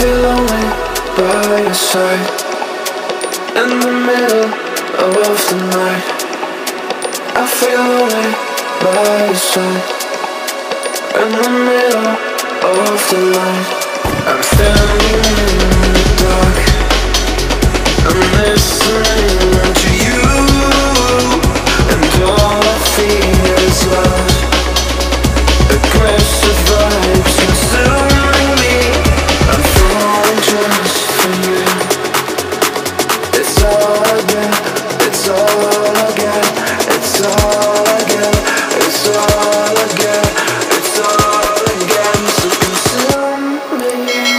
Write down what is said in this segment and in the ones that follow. feel lonely by your side in the middle of the night. I feel lonely by your side in the middle of the night. I'm standing in the dark, I'm listening to you, and all I feel is love. Aggressive vibes consuming me, I'm falling just for you. It's all I get, it's all I get,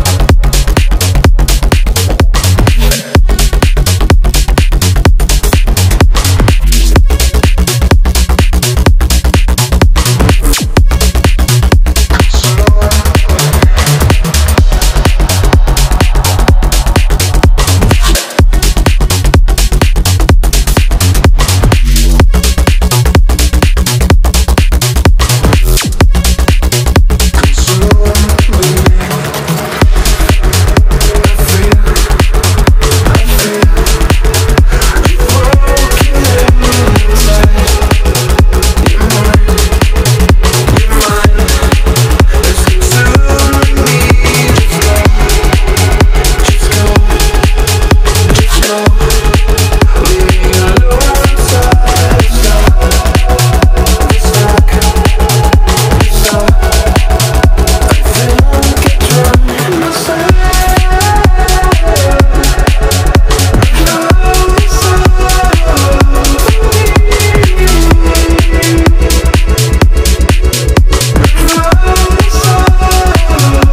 it's all I get, it's all I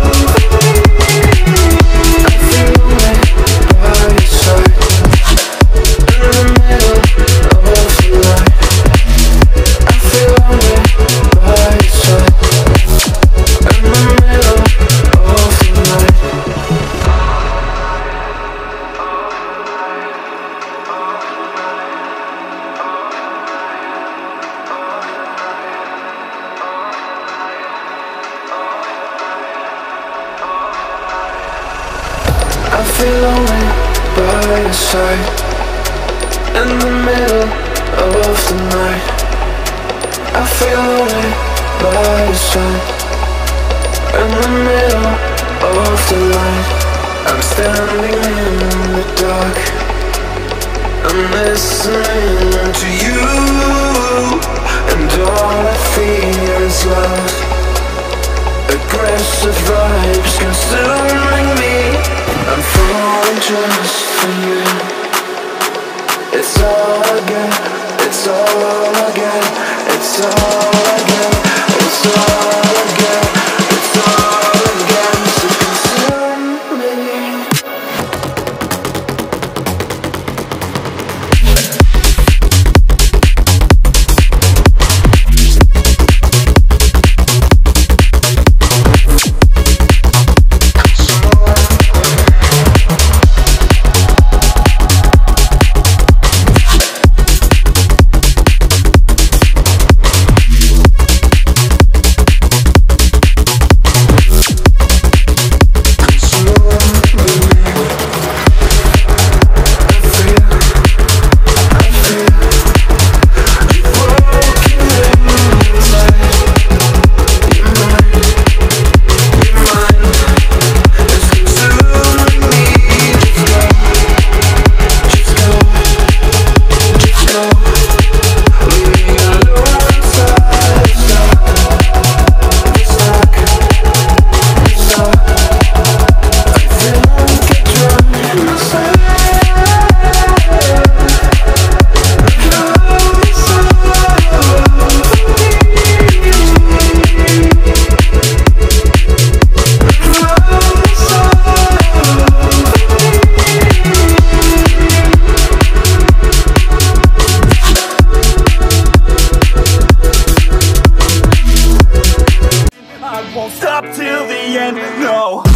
get, it's all I get, so consume me. I feel lonely by your side in the middle of the night. I feel lonely by your side in the middle of the night. I'm standing in the dark, I'm listening to you, and all I feel is love. Aggressive vibes consuming me, I'm falling just for you. It's all I get, it's all I get, it's all I get, it's all I get, it's all I get, so consume me. Won't stop till the end, no.